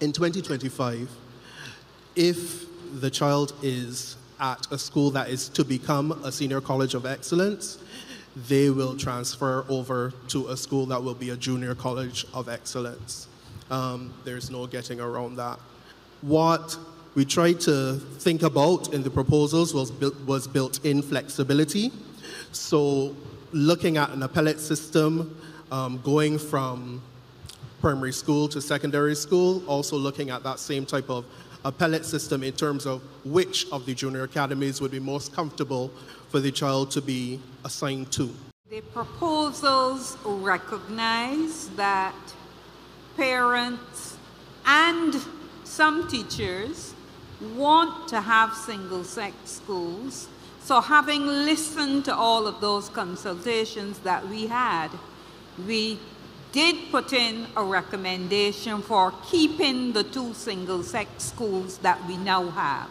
in 2025, if the child is at a school that is to become a senior college of excellence, they will transfer over to a school that will be a junior college of excellence. There's no getting around that. What we tried to think about in the proposals was built-in flexibility. So looking at an appellate system, going from primary school to secondary school, also looking at that same type of appellate system in terms of which of the junior academies would be most comfortable for the child to be assigned to. The proposals recognize that parents and some teachers want to have single-sex schools. So having listened to all of those consultations that we had, we did put in a recommendation for keeping the two single-sex schools that we now have.